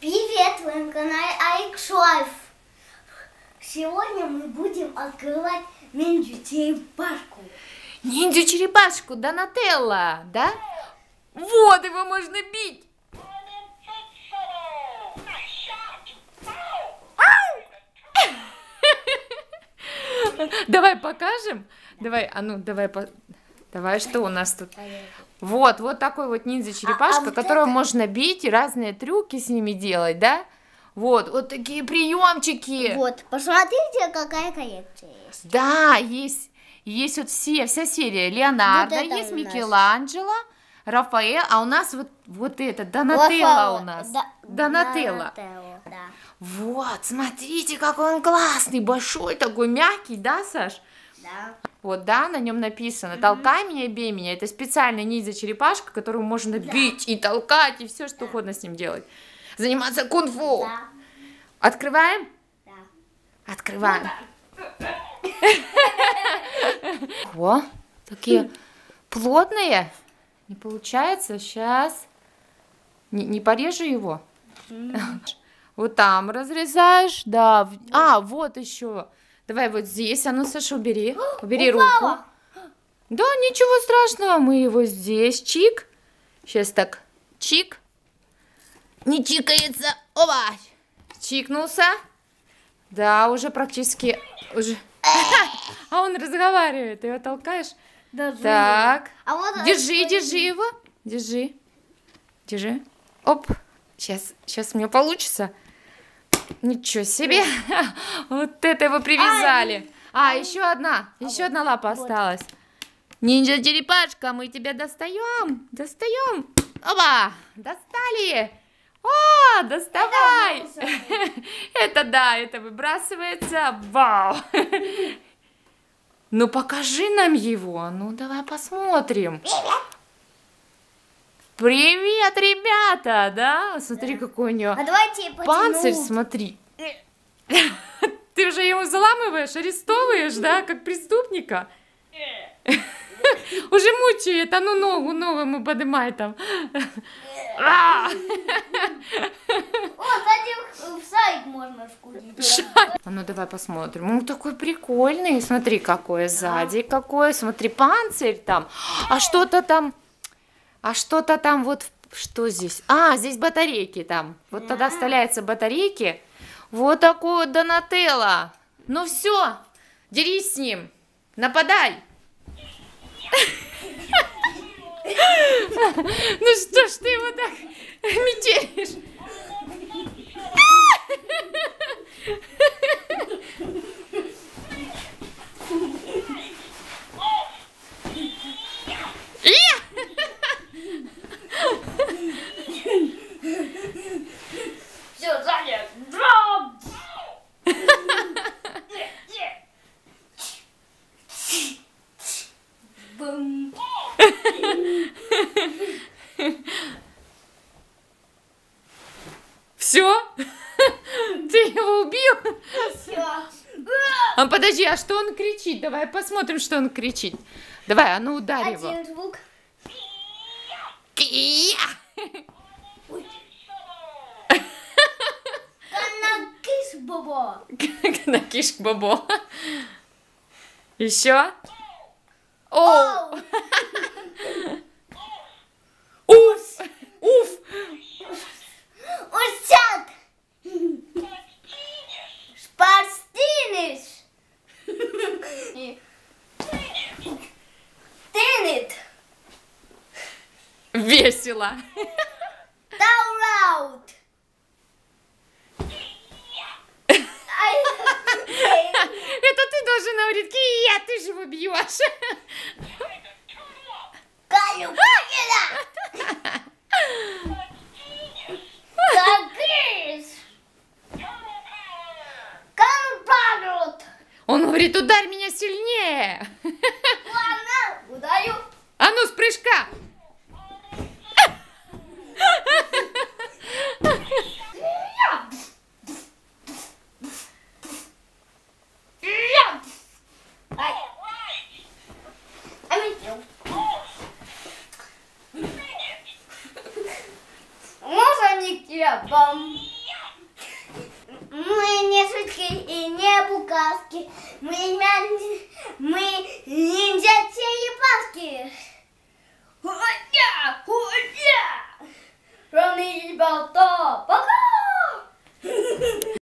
Привет, вы на канале Айкшойф. Сегодня мы будем открывать ниндзю-черепашку. Ниндзю-черепашку Донателло, да? Вот его можно бить. Давай покажем. Давай, а ну, давай. Давай, что у нас тут? Вот, вот такой вот ниндзя-черепашка, которую можно бить и разные трюки с ними делать, да? Вот, вот такие приемчики. Вот, посмотрите, какая коллекция есть. Да, есть вот вся серия. Леонардо, вот есть Микеланджело, Рафаэл, а у нас вот это, Донателло у нас. Донателло. Да. Вот, смотрите, какой он классный, большой такой, мягкий, да, Саш? Да. Вот, да, на нем написано «Толкай меня, бей меня». Это специальная ниндзя-черепашка, которую можно бить и толкать, и все, что угодно с ним делать. Заниматься кунг-фу. Да. Открываем? Да. Открываем. О, такие плотные. Не получается. Сейчас. Не порежу его. Вот там разрезаешь. Да. А, вот еще. Давай вот здесь, а ну, Саша, убери руку. Да, ничего страшного, мы его здесь, чик. Сейчас так, чик. Не чикается, опа, чикнулся. Да, уже практически, уже. А он разговаривает, ты его толкаешь? Так, держи его, держи. Оп, сейчас у меня получится. Ничего себе! Вот это его привязали. А еще одна лапа осталась. Ниндзя-черепашка, мы тебя достаем. Достаем. Опа! Достали! О, доставай! Это да, это выбрасывается. Вау! Ну покажи нам его. Ну давай посмотрим. Привет, ребята, да? Смотри, какой у него панцирь, смотри. Ты уже его заламываешь, арестовываешь, да, как преступника? Уже мучает, а ну ногу новому подымай там. В шарик можно вкусить. А ну давай посмотрим. Он такой прикольный, смотри, какой сзади, какой, смотри, панцирь там. А что-то там... вот что здесь? А, здесь батарейки там. Вот тогда вставляются батарейки. Вот такой вот Донателло. Ну все, дерись с ним. Нападай. Ну что ж ты его так метелишь? Все? Ты его убил? Все. А подожди, а что он кричит? Давай посмотрим, что он кричит. Давай, а ну ударь его. Один звук. Кия. Канакиш-бобо. Канакиш-бобо. Еще? Оу. Уф. Уф. Усят! Шпарстиниш! Тенет! Весело! Таураут! Это ты должен говорить, Кия, ты же его бьешь! Калюбина! Он говорит, ударь меня сильнее. Ладно, ударю. А ну, с прыжка. Можно хлебом. Мы не сучки и не букашки, мы ниндзя черепашки. Хуя, хуя! Ровный болтон.